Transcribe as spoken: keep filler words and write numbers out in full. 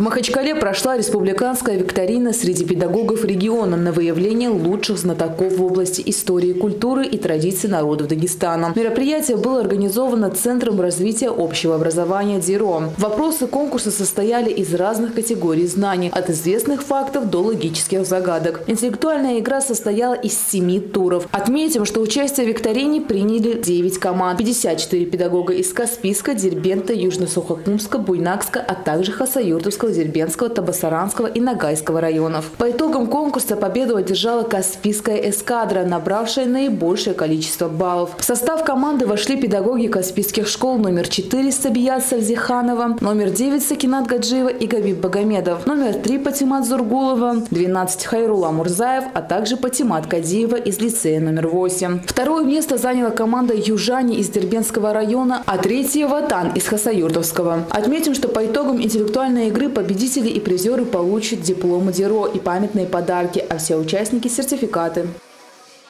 В Махачкале прошла республиканская викторина среди педагогов региона на выявление лучших знатоков в области истории, культуры и традиций народов Дагестана. Мероприятие было организовано Центром развития общего образования ДИРО. Вопросы конкурса состояли из разных категорий знаний, от известных фактов до логических загадок. Интеллектуальная игра состояла из семи туров. Отметим, что участие в викторине приняли девять команд. пятьдесят четыре педагога из Каспийска, Дербента, Южно-Сухокумска, Буйнакска, а также Хасавюртовского, Дербентского, Табасаранского и Ногайского районов. По итогам конкурса победу одержала Каспийская эскадра, набравшая наибольшее количество баллов. В состав команды вошли педагоги каспийских школ номер четыре Сабият Сальзиханова, номер девять Сакинат Гаджиева и Габиб Богомедов, номер три Патимат Зургулова, двенадцать Хайрула Мурзаев, а также Патимат Гадзиева из лицея номер восемь. Второе место заняла команда Южани из Дербентского района, а третье Ватан из Хасавюртовского. Отметим, что по итогам интеллектуальной игры победители и призеры получат дипломы ДИРО и памятные подарки, а все участники – сертификаты.